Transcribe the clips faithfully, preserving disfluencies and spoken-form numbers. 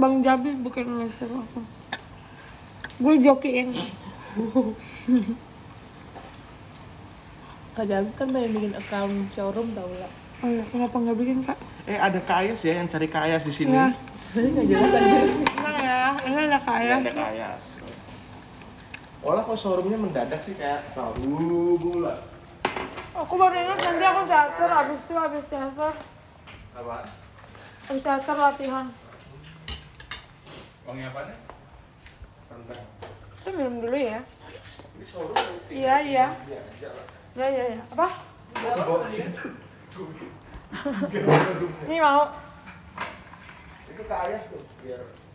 Bang Jabi bukan influencer aku. Gue jokiin. Kak Jabi kan pengen bikin account showroom tau lah. Oh iya, kenapa nggak bikin kak? Eh ada Kak Ayas ya, yang cari Kak Ayas di sini. Ya. Nggak jelas aja. Nah ya, ini ada Kak Ayas. Ada Kak Ayas. Olah kok showroomnya mendadak sih kayak tahu bulat. Aku baru ingat nanti aku teater, abis itu abis teater. Apa? Abis teater latihan. Uangnya apa nih? Rendang. Kita minum dulu ya. Ini showroom rutin. Iya iya. Iya iya iya. Apa? Bawa ke situ. Ini mau. Itu Kak Ayas tuh.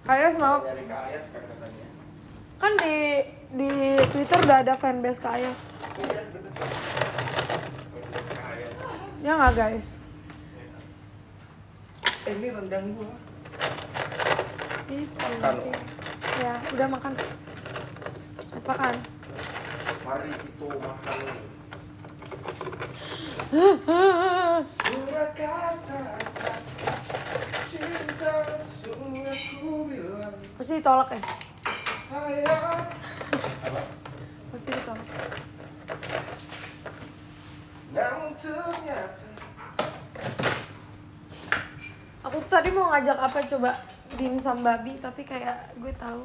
Kak Ayas mau. Dari Kak Ayas kan katanya. Kan di di Twitter udah ada fanbase Kak Ayas. Ya nggak guys? Eh, ini rendang gua. Makan. Ya udah makan. Apaan? Mari itu makan. Surat kata cinta sudah ku bilang. Pasti ditolak ya? Sayang. Apa? Pasti ditolak. Namun ternyata. Aku tadi mau ngajak apa coba dimsum babi tapi kayak gue tahu.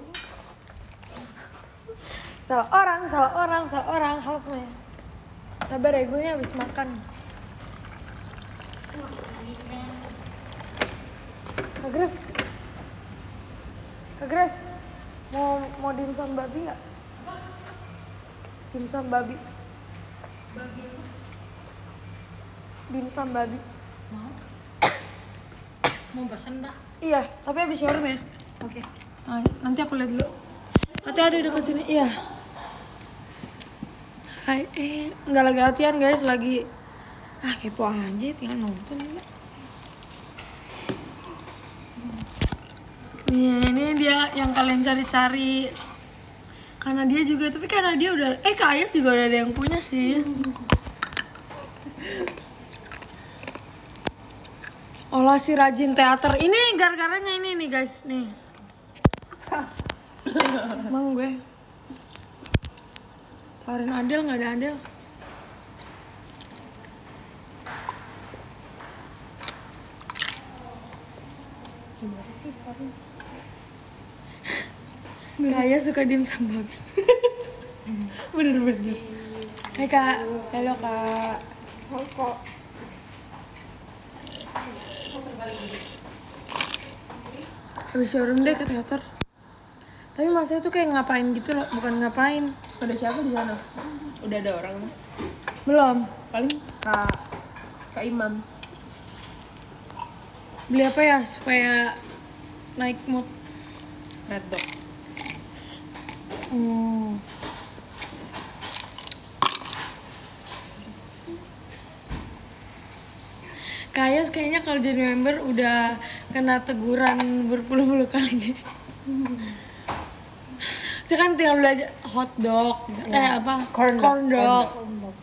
Salah orang, salah orang, salah orang, hal semuanya. Sabar ya, gue nih habis makan. Kak Grace, Kak Grace, mau mau dimsum babi nggak? Dimsum babi. Babi apa? Dimsum babi. Mau? Mau pesen dah? Iya, tapi habis showroom ya. Oke. Okay. Nah, nanti aku lihat dulu. Nanti ada udah kesini, iya. Hai, eh, nggak lagi latihan guys, lagi ah kepo aja, tinggal nonton. Nih, ini dia yang kalian cari-cari. Karena dia juga, tapi karena dia udah, eh Kak Ayas juga udah ada yang punya sih. Olah si rajin teater. Ini gara-garanya ini nih guys, nih. Emang gue. Tawarin Adel, nggak ada Adel. Gimana sih sekarang? Kaya suka dimsum babi. Bener-bener. Hai Kak. Halo Kak. Halo Kak. Habis showroom deh ke teater. Tapi maksudnya tuh kayak ngapain gitu loh, bukan ngapain. Ada siapa di sana? Udah ada orang? Belum. Paling Kak Kak Imam. Beli apa ya supaya naik mood? Red Dog. Hmm. Kayas kayaknya kalau jadi member udah kena teguran berpuluh-puluh kali deh. Saya kan tinggal belajar hot dog, ya. eh apa? Corn dog. Corn dog. Corn dog.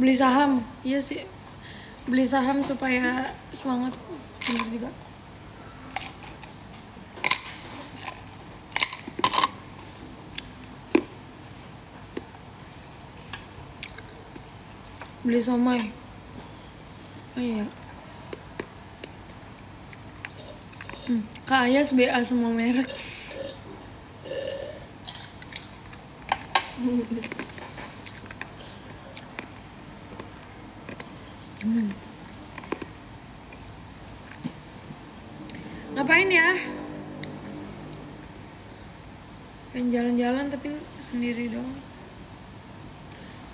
Beli saham, iya sih. Beli saham supaya semangat juga. Beli somai. Oh iya. Hmm, Kak Ayas B A semua merek. Hmm. Ngapain ya? Pengen jalan-jalan tapi sendiri dong.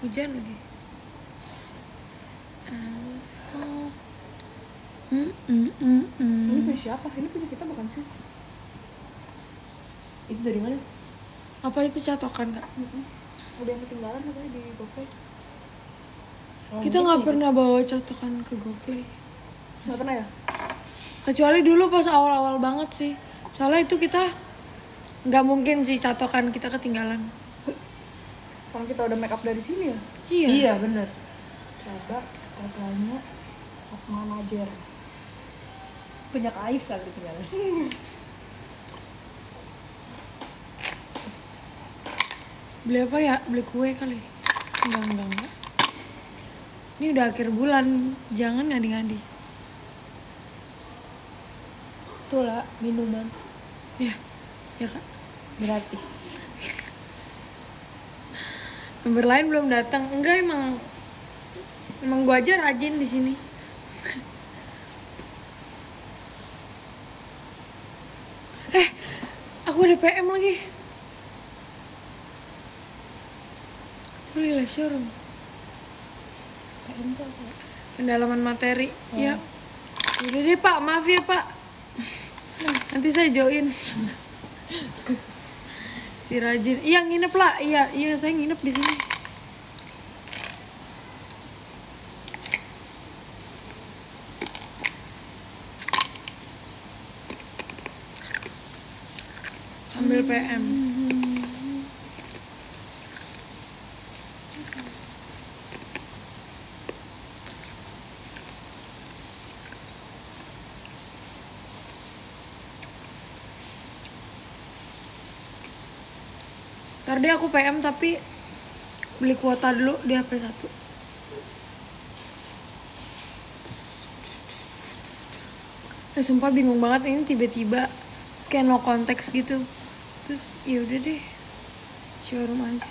Hujan lagi. Oh. Hmm, hmm, hmm, hmm. Ini punya siapa? Ini punya kita bukan sih? Itu dari mana? Apa itu catokan kak? Mm-mm. Udah yang ketinggalan katanya di GoPay. Oh, kita nggak pernah bawa catokan ke GoPay. Nggak pernah ya? Kecuali dulu pas awal-awal banget sih. Soalnya itu kita nggak mungkin sih catokan kita ketinggalan. Kalau kita udah make up dari sini ya? Iya. Iya bener. Coba kita tanya Akma Najer. Punya Kak Aisyah gitu kan. Beli apa ya? Beli kue kali. Enggak, enggak, enggak. Ini udah akhir bulan, jangan ngadi-ngadi. Tuh lah, minuman. Iya, ya Kak. Gratis. Member lain belum datang. Enggak, emang emang gua aja rajin di sini. Eh, aku ada P M lagi. Beli live showroom. P M tuh apa? Pendalaman materi. Oh. Ya. Udah deh Pak, maaf ya Pak. Nanti saya join. Si rajin, iya nginep lah, iya iya saya nginep di sini. Ambil P M. Ntar deh aku P M tapi beli kuota dulu di H P satu. Eh sumpah bingung banget ini tiba-tiba, terus kayak no konteks gitu. Terus ya udah deh, showroom aja.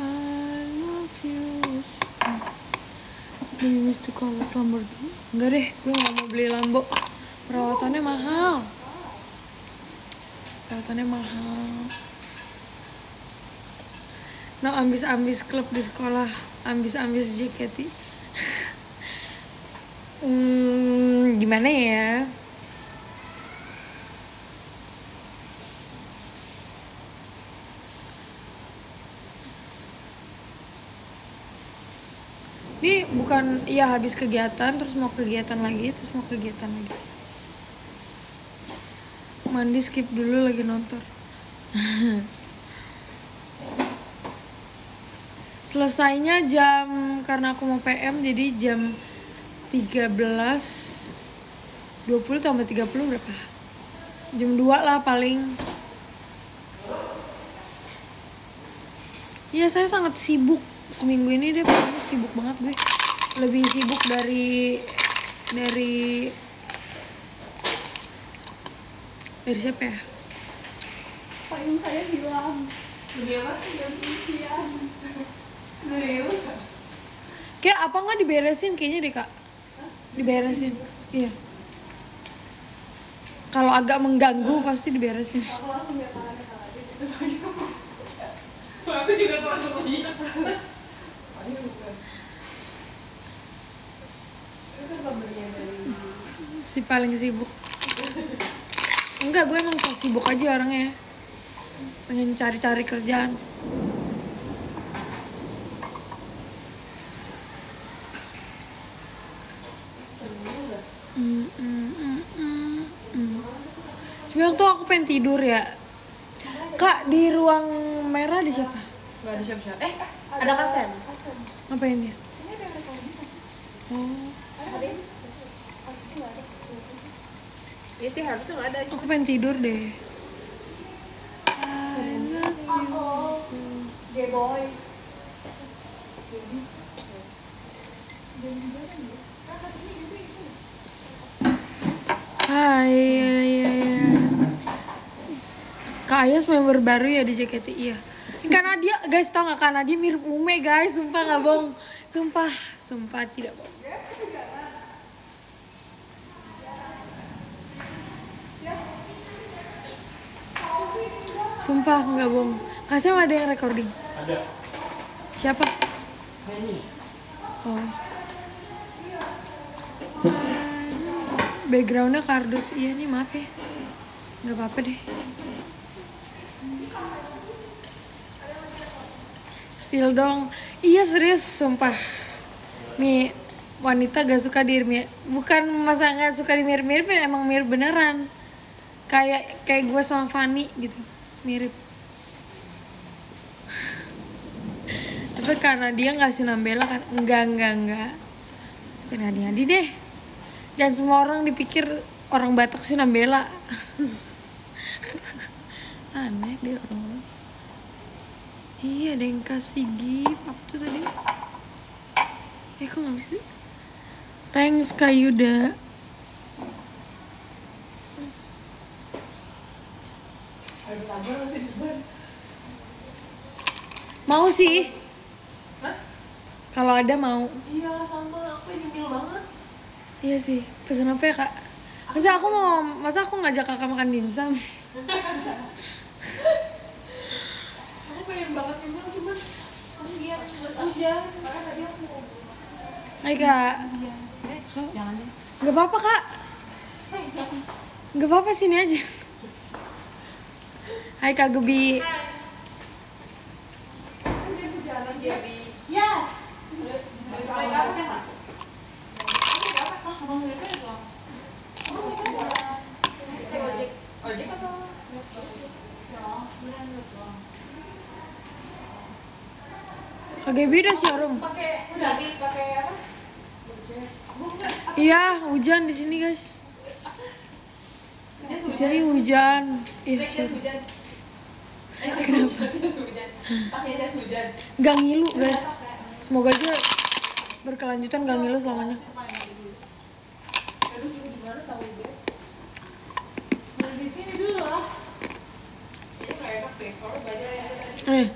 I love you. Do you wish to collect Lamborghini? Enggak deh, gue nggak mau beli Lambo. Perawatannya mahal. Kelihatannya mahal. No ambis-ambis klub di sekolah, ambis-ambis J K T. Hmm, gimana ya? Ini bukan, ya habis kegiatan, terus mau kegiatan lagi, terus mau kegiatan lagi. Mandi skip dulu lagi nonton. Selesainya jam, karena aku mau P M jadi jam tiga belas dua puluh tambah tiga puluh berapa? Jam dua lah paling. Ya saya sangat sibuk seminggu ini deh, pokoknya sibuk banget gue. Lebih sibuk dari dari dari siapa ya? Payung saya hilang. Lebih apa? Hilang. Serius? Kayak apa nggak diberesin kayaknya deh Kak? Hah? Diberesin. Iya. Kalau agak mengganggu pasti diberesin. Aku langsung lihat tangannya Kak aja gitu. Aku juga kurang lebih. Si paling sibuk. Enggak, gue emang so sibuk aja orangnya. Pengen cari-cari kerjaan. Mm, mm, mm, mm, mm. Sebenernya tuh aku pengen tidur ya. Kak, di ruang merah ada siapa? Gak ada siapa-siapa. Eh, ada Kasem. Ngapain dia? Oh. Iya sih, harusnya nggak ada. Aku pengen tidur deh. I love you. Gay boy. Hai, iya, iya, iya. Kak Ayas member baru ya di J K T? Iya. Karena dia, guys, tau nggak? Karena dia mirip Ume, guys. Sumpah nggak bohong. Sumpah, sumpah tidak bohong. Sumpah, nggak bohong. Kasem ada yang recording? Ada. Siapa? Neni. Oh. Backgroundnya kardus. Iya nih, maaf ya. Nggak apa-apa deh. Spill dong. Iya serius, sumpah. Mi wanita gak suka dimirip. Bukan masa gak suka dimirip-miripin, emang mirip beneran. Kayak kayak gue sama Fanny gitu. Mirip. Tapi karena dia ngasih Nambela kan, enggak enggak enggak Jangan hadi-hadi deh. Jangan semua orang dipikir orang Batak sih nambela. Aneh deh orang-orang. Iya, ada yang kasih gift. Apa tuh tadi? Eh, kok gak bisa? Thanks, Kak Yuda. Mau sih. Hah? Kalau ada mau. Iya, sama. Aku nyemil banget. Iya sih. Pesan apa ya, Kak? Masa aku mau, masa aku ngajak Kakak makan dimsum? Aku pengen banget dimsum, cuman aku biar buat aja. Karena tadi aku mau. Hai, Kak. Eh, jangan deh. Enggak apa-apa, Kak. Enggak apa-apa, sini aja. Hai, Kak Gebi. Yes. Kak Gebi udah showroom. Iya, hujan di sini, guys. Di sini hujan. Iya, hujan. Kenapa? Gak ngilu, guys. Semoga aja berkelanjutan gak ngilu selamanya. Eh.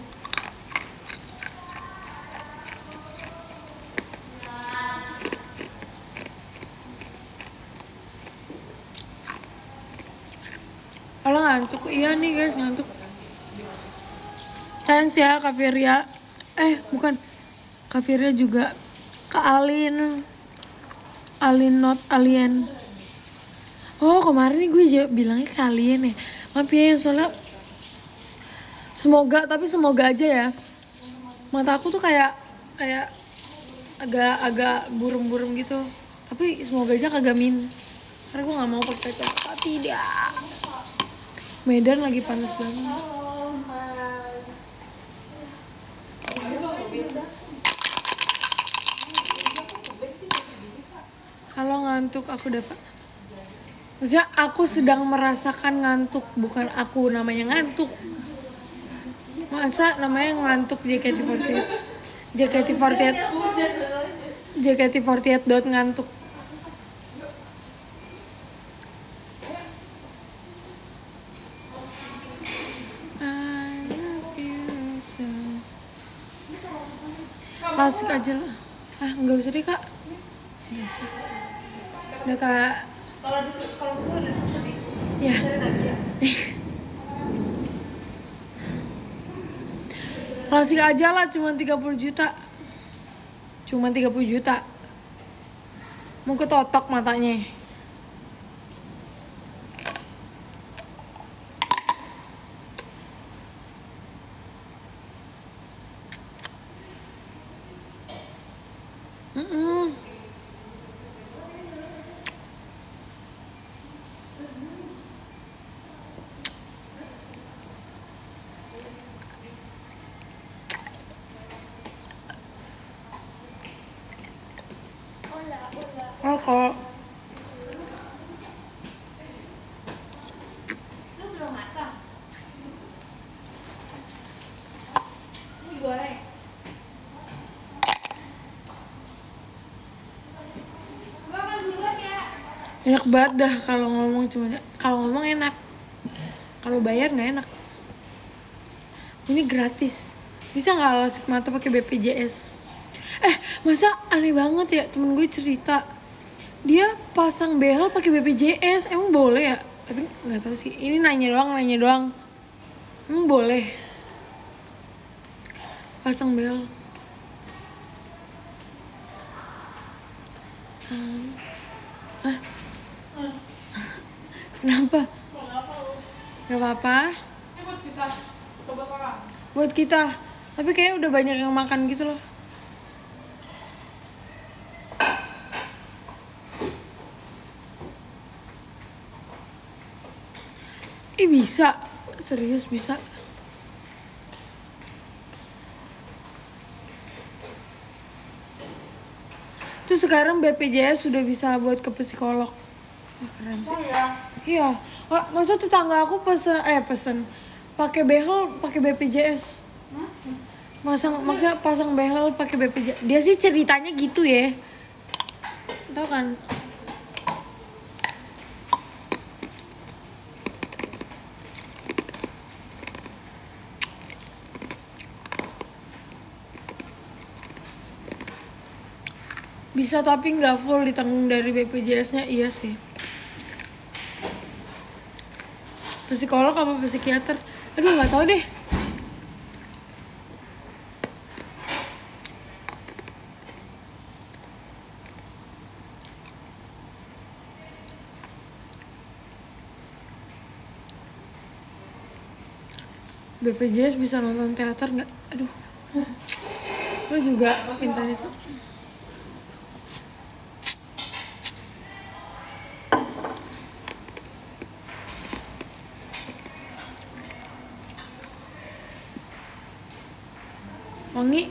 Olah ngantuk, iya nih guys, ngantuk. Thanks ya, Kak Firia. Eh, bukan. Kak Firia juga. Kak Alin. Alin not alien. Oh, kemarin nih gue bilangnya Kak Alien ya. Maaf ya, soalnya... Semoga, tapi semoga aja ya. Mata aku tuh kayak... Kayak... Agak-agak burung-burung gitu. Tapi semoga aja kagak min. Karena gue gak mau pakai kacamata. Tidak. Medan lagi panas banget. Halo ngantuk, aku dapat. Maksudnya aku sedang merasakan ngantuk, bukan aku namanya ngantuk. Masa namanya ngantuk J K T empat delapan. J K T empat delapan. J K T empat delapan dot ngantuk. Klasik aja lah. Ah, nggak usah deh, Kak. Nggak usah. Udah, Kak. Kalau kalau bisa ada susu nih. Ya. Klasik aja lah, cuma tiga puluh juta. Cuma tiga puluh juta. Mau ketotok matanya. Rokok. Lu belum matang. Ini goreng. Gua makan duluan ya. Enak banget dah kalau ngomong, cuma kalau ngomong enak. Kalau bayar nggak enak. Ini gratis. Bisa nggak lasik mata pakai B P J S? Eh, masa aneh banget ya, temen gue cerita. Dia pasang behel pakai B P J S, emang boleh ya? Tapi nggak tahu sih. Ini nanya doang, nanya doang. Emang boleh pasang behel? Hmm. Hah? Hmm. Kenapa? Nggak apa-apa. Ini buat kita, buat orang. Buat kita. Tapi kayaknya udah banyak yang makan gitu loh. Ih, bisa. Serius bisa. Itu Terus sekarang B P J S sudah bisa buat ke psikolog. Wah, keren sih. Oh, iya. Iya. Oh, maksud tetangga aku pesen eh pesen pakai behel pakai B P J S. Hah? Masang maksudnya pasang behel pakai B P J S. Dia sih ceritanya gitu ya. Tahu kan? Bisa tapi nggak full ditanggung dari B P J S-nya, iya sih. Psikolog apa psikiater? Aduh, nggak tahu deh. B P J S bisa nonton teater nggak? Aduh. Lu juga minta desa. Wangi. Oke.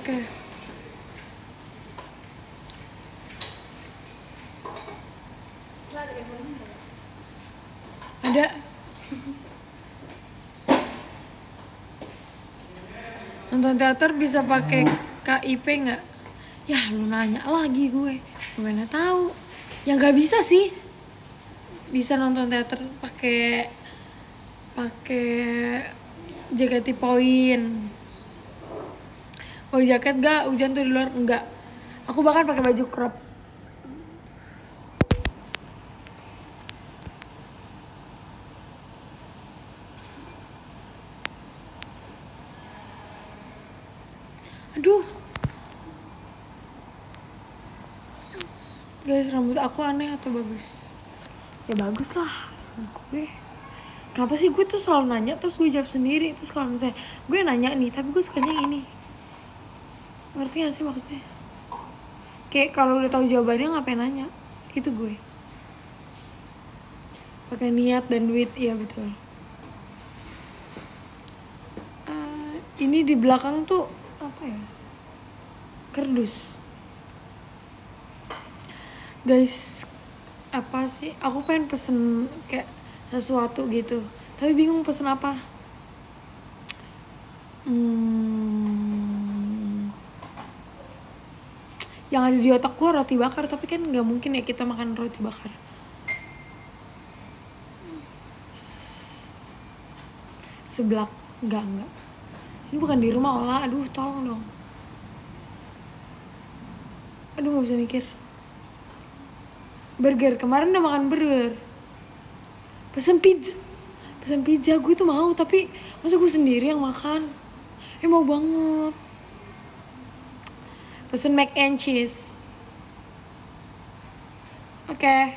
Okay. Ada. Nonton teater bisa pakai K I P nggak? Yah, lu nanya lagi gue. Gimana tahu? Ya nggak bisa sih. Bisa nonton teater pakai pakai J K T poin. Bawa jaket gak? Hujan tuh di luar? Enggak. Aku bakal pakai baju crop. Aduh. Guys, rambut aku aneh atau bagus? Ya bagus lah. Gue kenapa sih gue tuh selalu nanya terus gue jawab sendiri. Terus kalau misalnya gue nanya nih tapi gue sukanya yang ini, ngerti gak sih maksudnya? Kayak kalau udah tahu jawabannya ngapain nanya? Itu gue pakai niat dan duit. Iya betul. Uh, ini di belakang tuh apa ya, kerdus. Guys, apa sih? Aku pengen pesen kayak sesuatu gitu. Tapi bingung pesen apa. Hmm. Yang ada di otak gue roti bakar, tapi kan nggak mungkin ya kita makan roti bakar. Seblak, nggak nggak. Ini bukan di rumah Olla, aduh tolong dong. Aduh nggak bisa mikir. Burger, kemarin udah makan burger. Pesen pizza. Pesen pizza, gue tuh mau, tapi masa gue sendiri yang makan. Eh, mau banget. Pesen mac and cheese. Oke okay.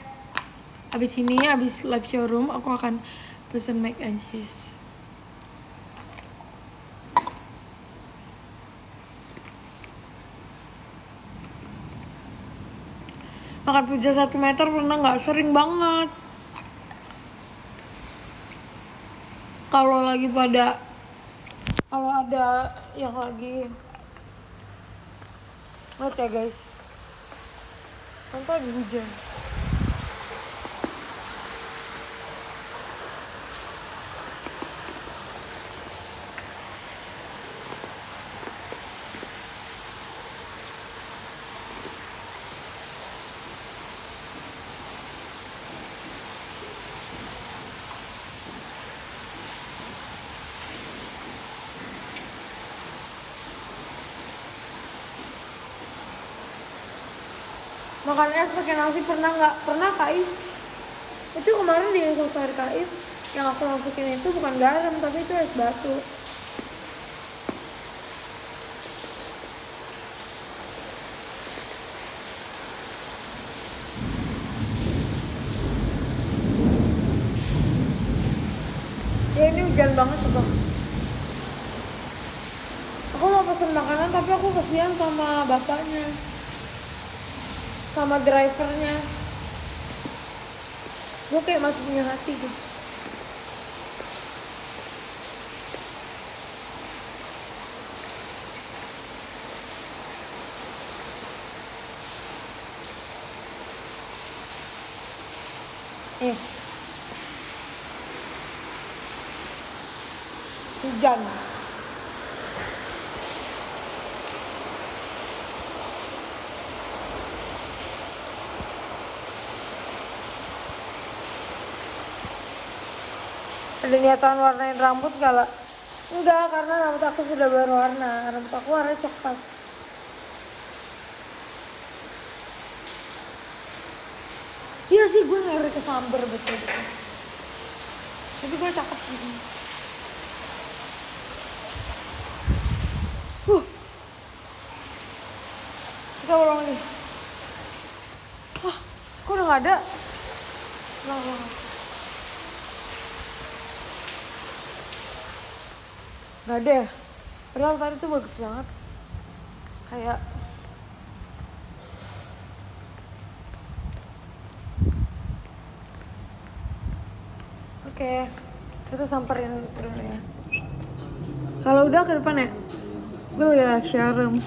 Abis ini, abis live showroom, aku akan pesen mac and cheese. Makan pizza satu meter pernah nggak? Sering banget. Kalau lagi pada, kalau ada yang lagi, lihat ya guys, nanti lagi hujan. Makannya pakai nasi pernah nggak? Pernah Kaif. Itu kemarin di sosial Kaif yang aku masukin itu bukan garam tapi itu es batu. Ya ini hujan banget tuh. Aku mau pesen makanan tapi aku kesian sama bapaknya, sama drivernya. Gue kayak masih punya hati tuh. Eh. Hujan. Ada niatan warnain rambut gak lah? Enggak, karena rambut aku sudah berwarna. Rambut aku warna coklat. Iya sih, gue ngeri kesamber betul-betul. Tapi gue cakep gini. Huh. Kita ulang lagi. Wah, kok udah gak ada? Nah, nah. Gak ada ya? Padahal tadi tuh bagus banget. Kayak oke, okay. Kita samperin dulu ya. Kalau udah ke depan ya? Gue udah showroom.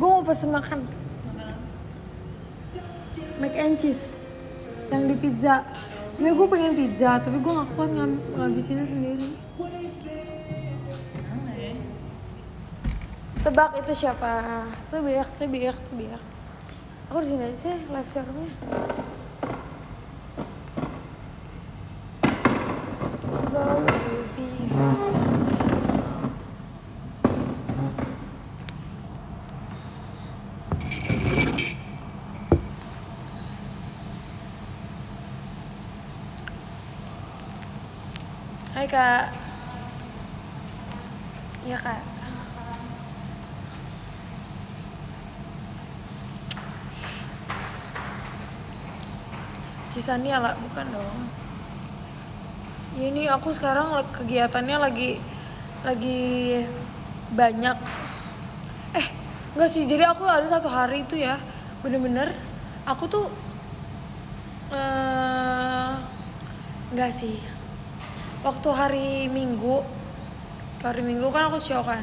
Gue mau pesen makan mac and cheese yang di pizza. Sebenernya gue pengen pizza, tapi gue gak kuat ngab ngabisinnya sendiri. Tebak itu siapa? Tebak, tebak, tebak. Aku disini aja sih, live showroomnya. Kak, iya kak. Cisania lah, bukan dong. Ini aku sekarang kegiatannya lagi lagi banyak. Eh, enggak sih. Jadi aku ada satu hari itu ya, bener-bener aku tuh uh, enggak sih. Waktu hari Minggu, hari Minggu kan aku show kan,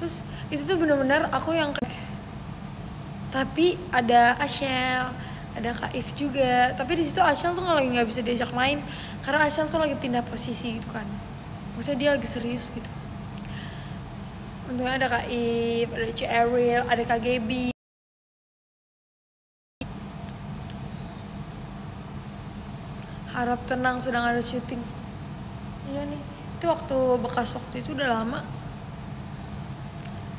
terus itu tuh bener-bener aku yang, tapi ada Ashel, ada Kak If juga, tapi di situ Ashel tuh lagi nggak bisa diajak main, karena Ashel tuh lagi pindah posisi gitu kan, maksudnya dia lagi serius gitu. Untungnya ada Kak If, ada C Ariel, ada Kak Gaby. Harap tenang, sedang ada syuting. Iya nih, itu waktu bekas waktu itu udah lama.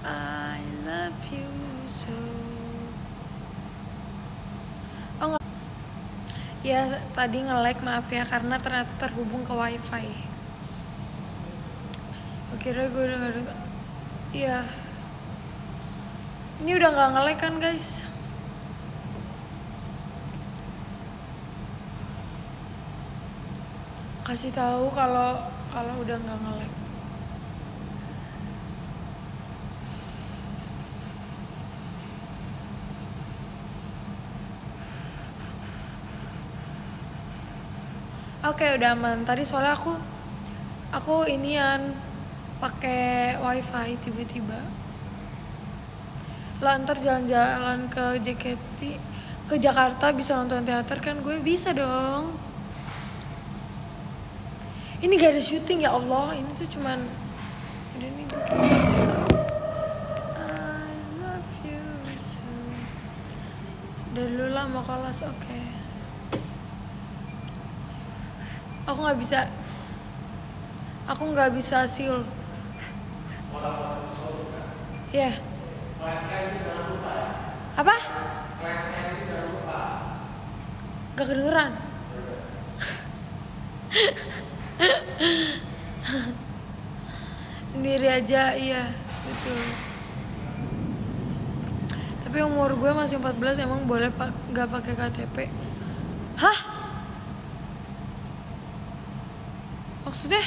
I love you so. Oh nggak, ya tadi nge-lag maaf ya karena ternyata terhubung ke wifi. Oke, gue udah nggak ada. Iya, ini udah nggak nge-lag kan guys? Kasih tahu kalau kalau udah nggak nge-lag. Oke, udah aman. Tadi soalnya aku aku inian pakai wifi tiba-tiba. Lah ntar jalan-jalan ke J K T ke Jakarta bisa nonton teater kan, gue bisa dong. Ini gak ada syuting ya Allah, ini tuh cuman ada nih. I love you so. Dari dulu lama kelas, oke. Okay. Aku nggak bisa, aku nggak bisa siul. Ya. Yeah. Apa? Gak kedengeran. Sendiri aja, iya betul. Tapi umur gue masih empat belas, emang boleh pak nggak pakai K T P? Hah? Maksudnya?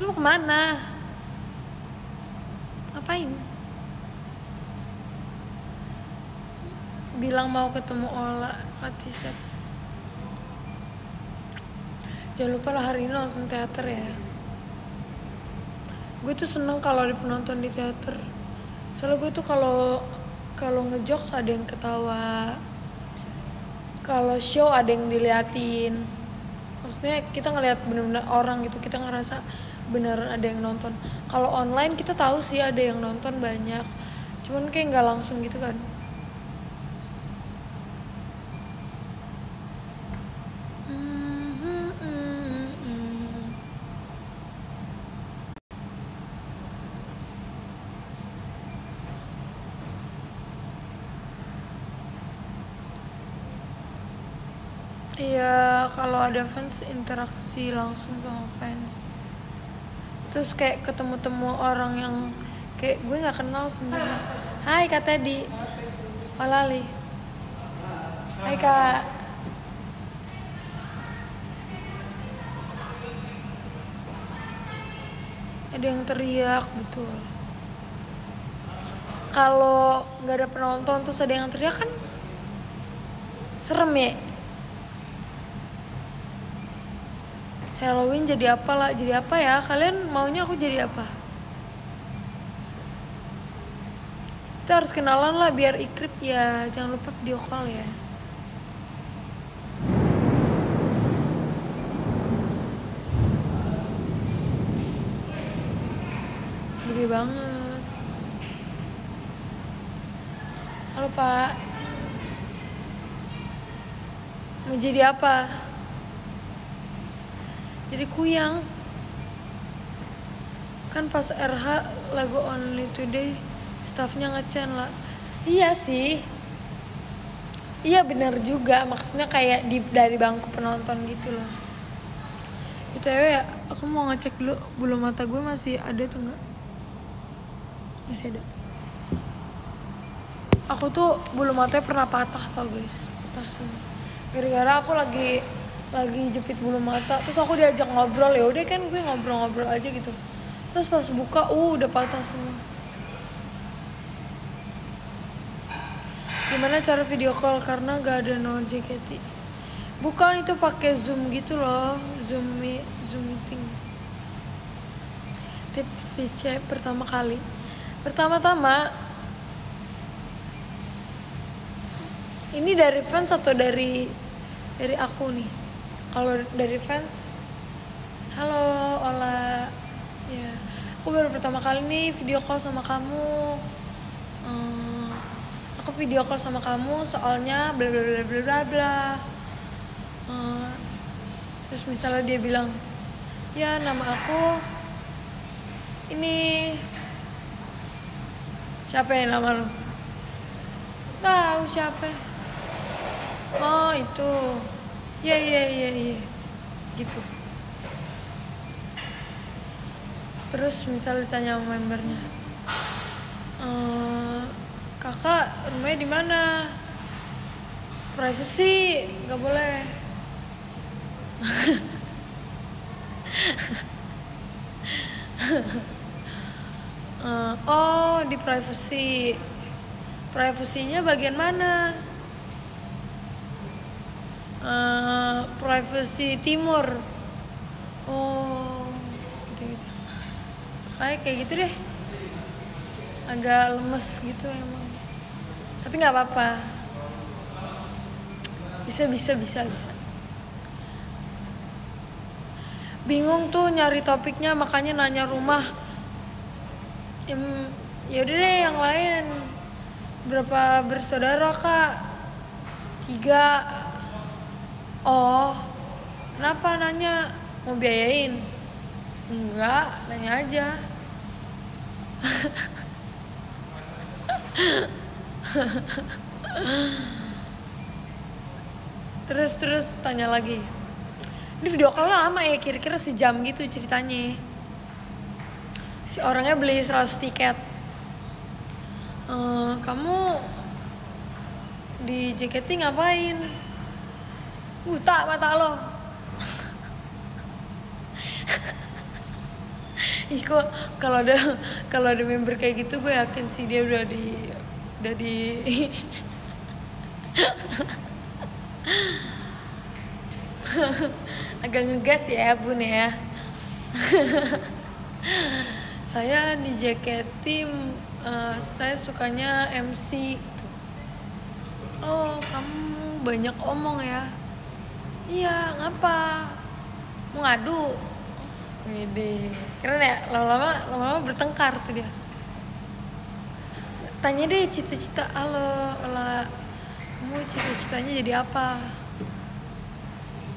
Lu mau kemana? Ngapain? bilang mau ketemu Olla, Katisep. Jangan lupa lah hari ini nonton teater ya. Gue tuh seneng kalau ada penonton di teater. Soalnya gue tuh kalau kalau ngejokes ada yang ketawa. Kalau show ada yang diliatin. Maksudnya kita ngelihat benar-benar orang gitu, kita ngerasa beneran ada yang nonton. Kalau online kita tahu sih ada yang nonton banyak, cuman kayak nggak langsung gitu kan. Mm-hmm, mm-hmm. Iya, kalau ada fans interaksi langsung sama fans. Terus kayak ketemu-temu orang yang kayak gue nggak kenal sebenarnya. Hai Kak Teddy, Olali. Hai Kak. Ada yang teriak, betul. Kalau nggak ada penonton terus ada yang teriak kan serem ya. Halloween jadi apa lah, jadi apa ya? Kalian maunya aku jadi apa? Kita harus kenalan lah biar ikrip ya. Jangan lupa video call ya. Gede banget. Halo Pak, mau jadi apa? Jadi kuyang. Kan pas R H lagu Only Today staffnya nge-channel lah. Iya sih, iya benar juga. Maksudnya kayak di, dari bangku penonton gitu loh. Itu ya, aku mau ngecek dulu bulu mata gue masih ada tuh nggak? Masih ada. Aku tuh bulu matanya pernah patah tau guys, patah semua. Gara-gara aku lagi lagi jepit bulu mata, terus aku diajak ngobrol, ya udah kan gue ngobrol-ngobrol aja gitu. Terus pas buka, uh udah patah semua. Gimana cara video call karena gak ada no J K T? Bukan, itu pakai Zoom gitu loh, Zoom Zoom meeting. Tips V C pertama kali. Pertama-tama ini dari fans atau dari dari aku nih. Kalau dari fans, halo Ola ya, aku baru pertama kali nih video call sama kamu. hmm, aku video call sama kamu soalnya bla bla bla bla bla bla. Hmm, terus misalnya dia bilang ya nama aku ini. Siapa yang nama lu? Tahu siapa? Oh itu, ya ya ya ya, gitu. Terus misalnya tanya sama membernya, e, kakak rumahnya di mana? Privacy, nggak boleh. Uh, oh, di privacy. Privasinya bagian mana? Uh, privasi timur. Oh, gitu-gitu. Kayak kayak gitu deh. Agak lemes gitu emang. Tapi nggak apa-apa. Bisa, bisa, bisa, bisa. Bingung tuh nyari topiknya, makanya nanya rumah. Ya udah deh yang lain. Berapa bersaudara kak? Tiga. Oh, kenapa nanya? Mau biayain? Enggak, nanya aja. Terus terus tanya lagi. Ini video call lama ya, kira-kira sejam gitu ceritanya. Si orangnya beli seratus tiket. Ehm, kamu di J K T ngapain? Buta mata lo. Ih kok kalau ada kalau ada member kayak gitu gue yakin sih dia udah di udah di Agak ngegas ya bun ya. Saya di J K T, uh, saya sukanya M C tuh. Oh, kamu banyak omong ya. Iya, ngapa? Mau ngadu. Wede, keren ya, lama-lama lama-lama bertengkar tuh dia. Tanya deh cita-cita, halo Olla, kamu cita-citanya jadi apa?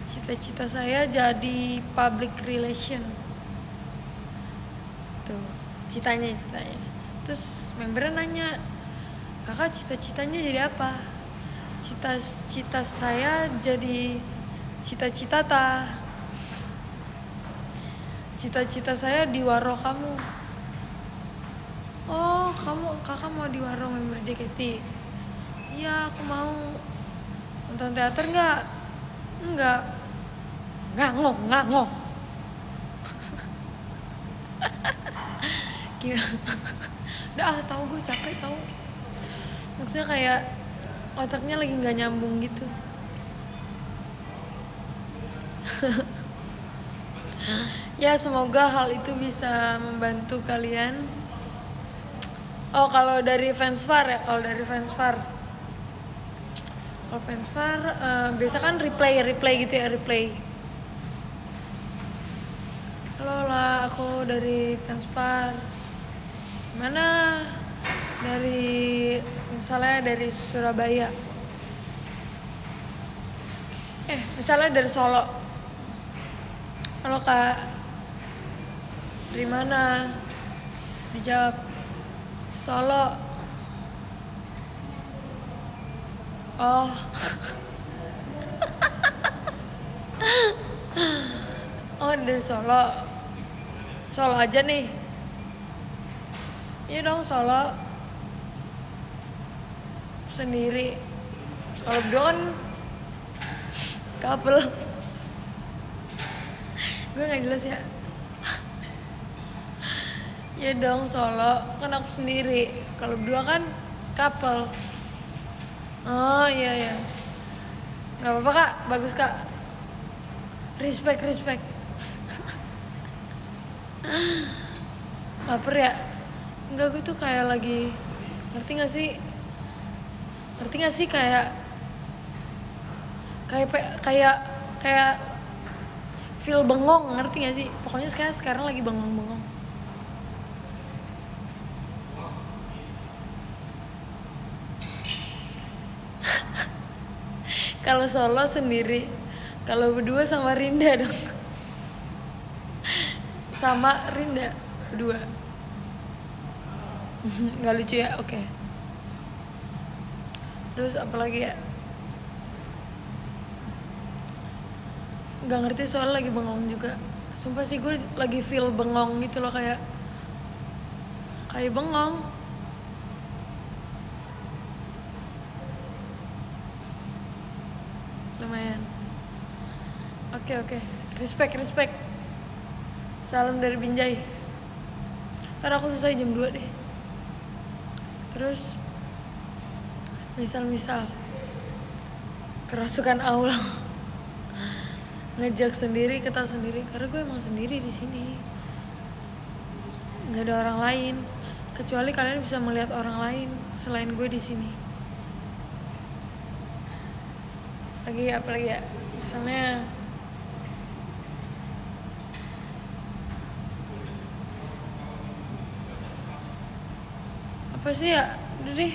Cita-cita saya jadi public relation. Tuh, citanya citanya. Terus membernya nanya, kakak cita-citanya jadi apa? Cita-cita saya jadi cita-cita ta. Cita-cita saya di waro kamu. Oh, kamu kakak mau di waro member J K T? Iya, aku mau. Nonton teater nggak? Nggak. Ngangong, ngangong. Udah ah, tau gue capek tau. Maksudnya kayak otaknya lagi nggak nyambung gitu. Ya, semoga hal itu bisa membantu kalian. Oh, kalau dari fansfar ya, kalau dari fansfar, kalau fansfar uh, biasa kan replay, replay gitu ya, replay. Halo lah, aku dari fansfar. Mana dari misalnya dari Surabaya. Eh, misalnya dari Solo. Halo kak, dari mana? Dijawab Solo. Oh. Oh, dari Solo. Solo aja nih. Iya dong, Solo. Sendiri. Kalau berdua kan couple. Gue gak jelas ya. Ya dong, Solo kan aku sendiri, kalau berdua kan couple. Oh iya iya, nggak apa-apa kak, bagus kak, respect respect. Laper ya? Enggak, gue tuh kayak lagi, ngerti gak sih, ngerti gak sih, kayak kayak kayak kayak feel bengong, ngerti gak sih? Pokoknya sekarang sekarang lagi bengong-bengong. Kalau Solo sendiri, kalau berdua sama Rinda dong. Sama Rinda berdua. Nggak lucu ya? Oke. Okay. Terus apalagi ya? Gak ngerti, soalnya lagi bengong juga. Sumpah sih, gue lagi feel bengong gitu loh, kayak kayak bengong. Lumayan. Oke oke, respect respect. Salam dari Binjai. Ntar aku selesai jam dua deh. Terus misal-misal kerasukan aula. Ngejak sendiri, ketawa sendiri, karena gue emang sendiri di sini, nggak ada orang lain, kecuali kalian bisa melihat orang lain selain gue di sini. Lagi apa lagi ya, misalnya apa sih ya? Udah deh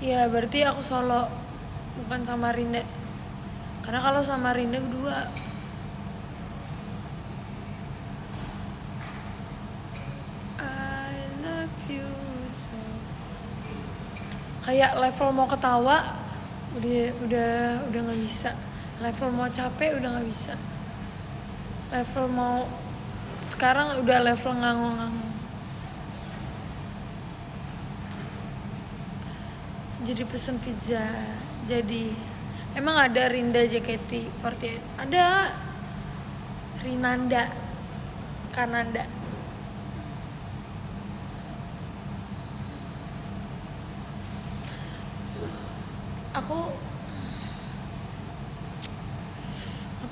ya, berarti aku Solo, bukan sama Rinda. Karena kalau sama Rinda berdua. I love you so. Kayak level mau ketawa udah udah udah nggak bisa. Level mau capek udah nggak bisa. Level mau sekarang udah level ngangong-ngangong. Jadi pesen pizza. Jadi emang ada Rinda J K T empat delapan? Ada. Rinanda Kananda.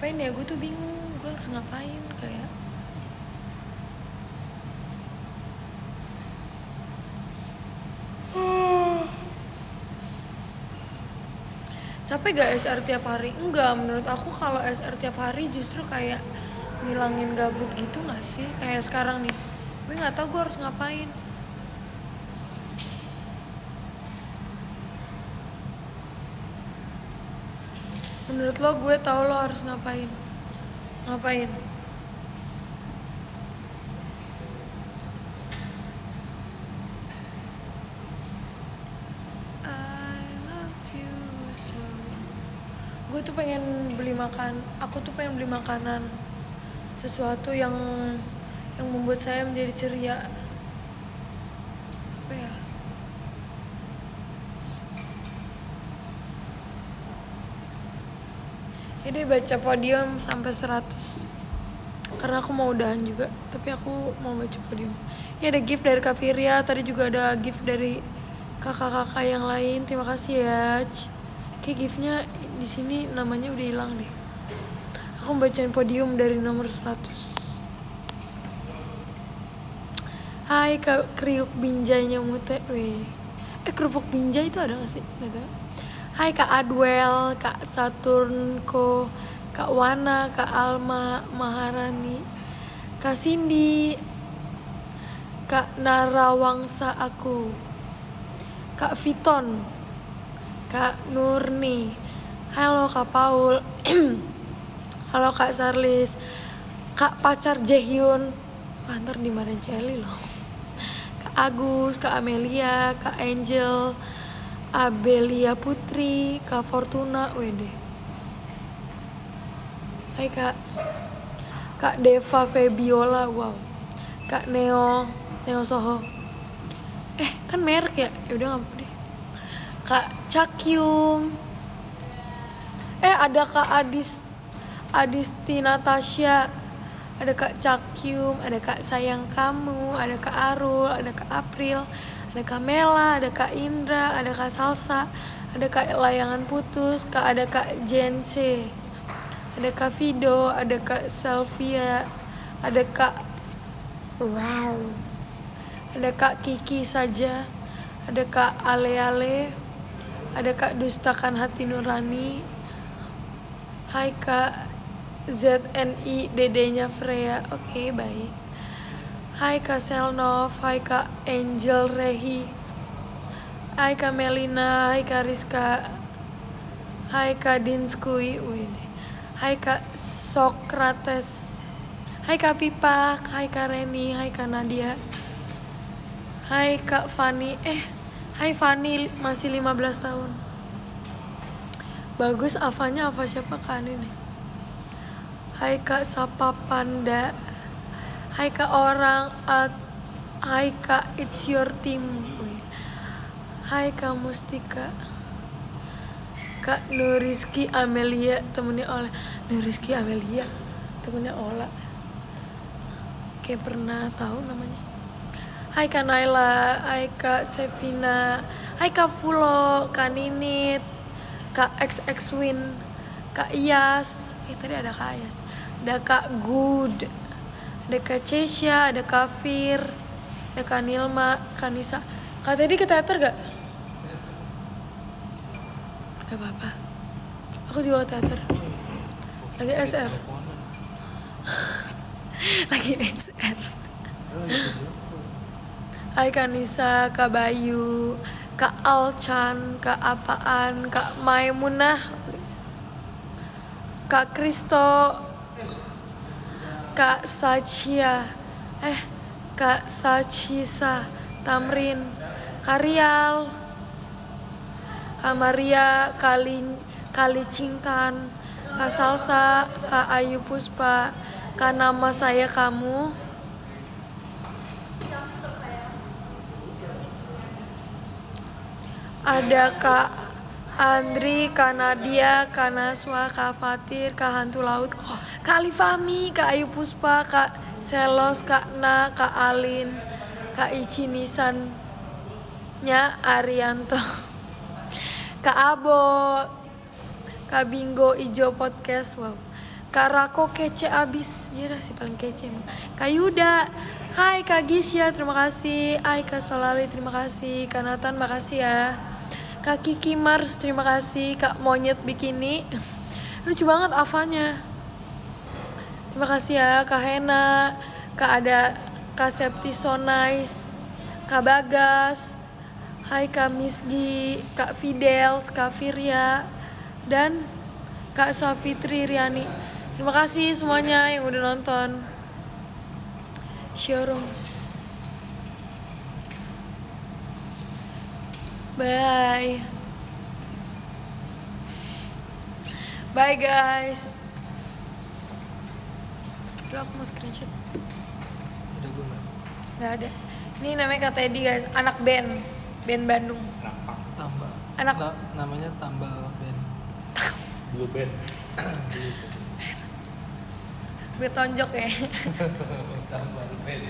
ngapain ya, gue tuh bingung gue harus ngapain. Kayak hmm. capek gak S R tiap hari? Enggak, menurut aku kalau S R tiap hari justru kayak ngilangin gabut gitu gak sih? Kayak sekarang nih gue gak tau gue harus ngapain. Menurut lo, gue tau lo harus ngapain. Ngapain? I love you so. Gue tuh pengen beli makan. Aku tuh pengen beli makanan. Sesuatu yang yang membuat saya menjadi ceria. Apa ya? Ini baca podium sampai seratus karena aku mau udahan juga, tapi aku mau baca podium. Ini ada gift dari Kak Firia, tadi juga ada gift dari kakak-kakak yang lain. Terima kasih ya. Kayak giftnya di sini namanya udah hilang deh. Aku bacain podium dari nomor seratus. Hai Kak Kriuk Binjainya Mute. Weh. Eh kerupuk binjai itu ada gak sih? Gak tau. Hai Kak Adwell, Kak Saturnko, Kak Wana, Kak Alma, Maharani, Kak Cindy, Kak Narawangsa aku, Kak Viton, Kak Nurni, halo Kak Paul, halo Kak Sarlis, Kak Pacar Jaehyun, wah ntar dimarahin Celi loh, Kak Agus, Kak Amelia, Kak Angel, Abelia Putri, Kak Fortuna, W D. Hai Kak. Kak Deva Febiola, wow. Kak Neo, Neo Soho. Eh, kan merek ya? Yaudah gak apa deh. Kak Cakyum. Eh, ada Kak Adis, Adisti Natasha. Ada Kak Cakyum, ada Kak Sayang Kamu, ada Kak Arul, ada Kak April. Ada Kak Mela, ada Kak Indra, ada Kak Salsa, ada Kak Layangan Putus, Kak ada Kak Jense, ada Kak Vido, ada Kak Selvia, ada Kak Wow, ada Kak Kiki Saja, ada Kak Ale-Ale, ada Kak Dustakan Hati Nurani, hai Kak Z N I Dedenya Freya, oke baik. Hai Kak Selnov, hai Kak Angel Rehi, hai Kak Melina, hai Kak Rizka, hai Kak Dinskui, hai Kak Sokrates, hai Kak Pipak, hai Kak Reni, hai Kak Nadia, hai Kak Fani, eh, hai Fani masih lima belas tahun. Bagus, Avanya Ava siapa Kak Ani nih? Hai Kak Sapa Panda. Hai Kak Orang, hai Kak It's Your Team, hai Kak Mustika, Kak Nuriski Amelia, temennya Olla. Nuriski Amelia, temennya Olla. Kayak pernah tahu namanya. Hai Kak Naila, hai Kak Sevina, hai Kak Fulo, Kak Ninit, Kak X X Win, Kak Iyas, eh tadi ada Kak Iyas, ada Kak Good, ada Kak Cesya, ada Kak Fir, ada Kak Nilma, Kak Nisa. Kak tadi ke teater gak? Gak apa-apa. Aku juga ke teater. Lagi S R. Lagi S R. Hai Kak Nisa, Kak Bayu, Kak Alchan, Kak Apaan, Kak Maimunah, Kak Kristo, Kak Sachia, eh Kak Sachisa, Tamrin, Karial, Kamaria, Kalin, Kalicingkan, Kak Salsa, Kak Ayu Puspa, Kak Nama Saya Kamu, ada Kak Andri, Kak Nadia, Kak Naswa, Kak Fatir, Kak Hantu Laut. Oh. Kak Alifami, Kak Ayu Puspa, Kak Selos, Kak Na, Kak Alin, Kak Ici Nisannya Arianto, Kak Abo, Kak Bingo Ijo Podcast, wow, Kak Rako kece abis, ya dah sih paling kece emang. Kak Yuda, hai Kak Gisya, terima kasih. Hai Kak Solali, terima kasih. Kak Nathan, makasih ya. Kak Kiki Mars, terima kasih. Kak Monyet Bikini, lucu banget avanya. Terima kasih ya, Kak Hena, Kak ada, Kak Septi so nice, Kak Bagas, hai Kak Misgi, Kak Fidels, Kak Firya, dan Kak Safitri Riani. Terima kasih semuanya yang udah nonton Showroom. Bye. Bye guys. Udah, aku mau screenshot. Udah gue gak? Gak ada. Ini namanya Kak Teddy guys, anak band. Band Bandung. Anak tambal. Anak Ta namanya tambal band. Blue band. Gue tonjok ya. Tambal band.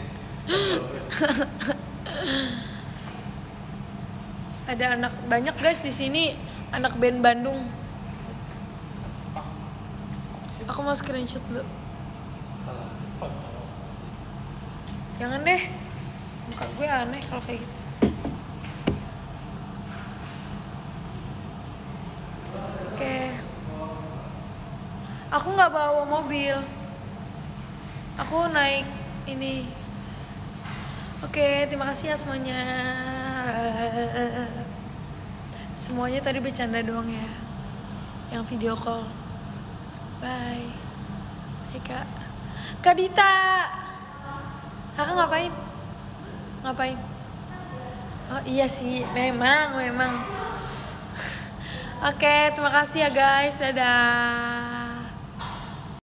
Ada anak banyak guys di sini, anak band Bandung. Aku mau screenshot dulu. Jangan deh. Muka gue aneh kalau kayak gitu. Oke. Aku nggak bawa mobil. Aku naik ini. Oke, terima kasih ya semuanya. Semuanya tadi bercanda doang ya. Yang video call. Bye. Hai Kak. Kak Dita. Kakak ngapain? Ngapain? Oh iya sih, memang, memang. Oke, terima kasih ya guys, dadah.